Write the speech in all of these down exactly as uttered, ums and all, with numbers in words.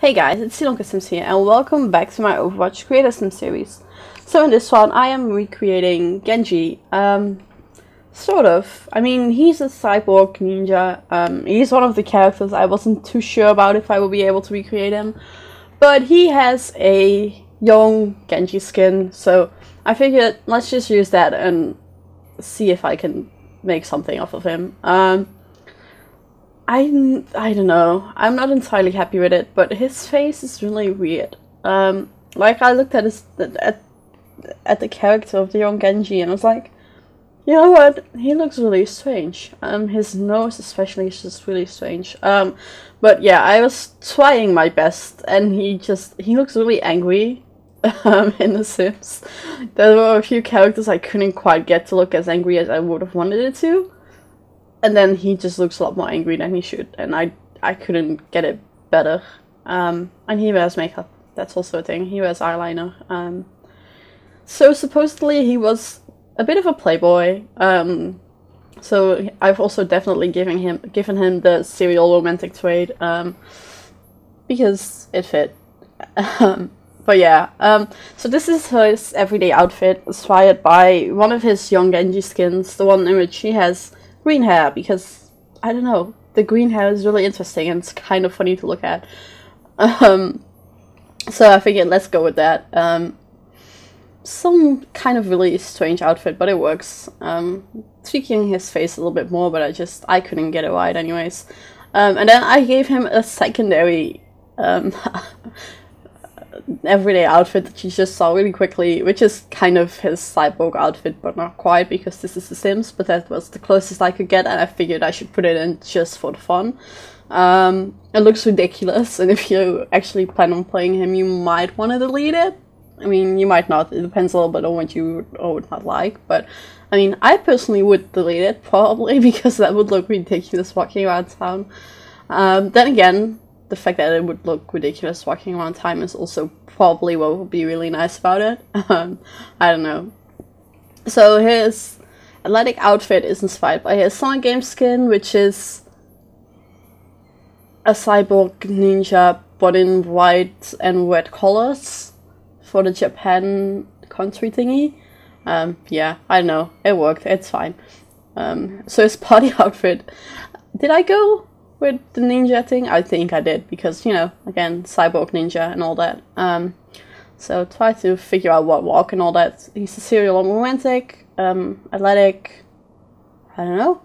Hey guys, it's IlonkaSims here and welcome back to my Overwatch Creator Sim series. So in this one I am recreating Genji. Um, sort of. I mean, he's a cyborg ninja. Um, he's one of the characters. I wasn't too sure about if I will be able to recreate him. But he has a young Genji skin, so I figured let's just use that and see if I can make something off of him. Um, I, I don't know. I'm not entirely happy with it, but his face is really weird. Um, like, I looked at his at, at the character of the young Genji and I was like, you know what? He looks really strange. Um, his nose especially is just really strange. Um, but yeah, I was trying my best and he just, he looks really angry um, in The Sims. There were a few characters I couldn't quite get to look as angry as I would have wanted it to. And then he just looks a lot more angry than he should, and I I couldn't get it better. Um, and he wears makeup, that's also a thing. He wears eyeliner. Um, so supposedly he was a bit of a playboy. Um, so I've also definitely given him given him the serial romantic trait um, because it fit. But yeah, um, so this is his everyday outfit, inspired by one of his young Genji skins, the one in which he has green hair, because I don't know, the green hair is really interesting and it's kind of funny to look at. Um, so I figured let's go with that. Um, some kind of really strange outfit, but it works. Um, tweaking his face a little bit more, but I just I couldn't get it right, anyways. Um, and then I gave him a secondary um, everyday outfit that you just saw really quickly, which is kind of his cyborg outfit, but not quite, because this is The Sims, but that was the closest I could get and I figured I should put it in just for the fun. Um, it looks ridiculous, and if you actually plan on playing him, you might want to delete it. I mean, you might not, it depends a little bit on what you would or would not like, but I mean, I personally would delete it, probably, because that would look ridiculous walking around town. Um, then again, the fact that it would look ridiculous walking around time is also probably what would be really nice about it. Um, I don't know. So his athletic outfit is inspired by his Sonic game skin, which is a cyborg ninja, but in white and red colors for the Japan country thingy. Um, yeah, I don't know. It worked. It's fine. Um, so his party outfit. Did I go with the ninja thing? I think I did, because, you know, again, cyborg ninja and all that. Um, so try to figure out what walk and all that. He's a serial romantic, um, athletic, I don't know,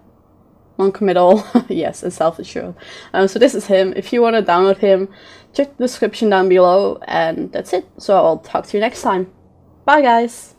non-committal, yes, and self-assured. Um, so this is him. If you want to download him, check the description down below, and that's it. So I'll talk to you next time. Bye, guys!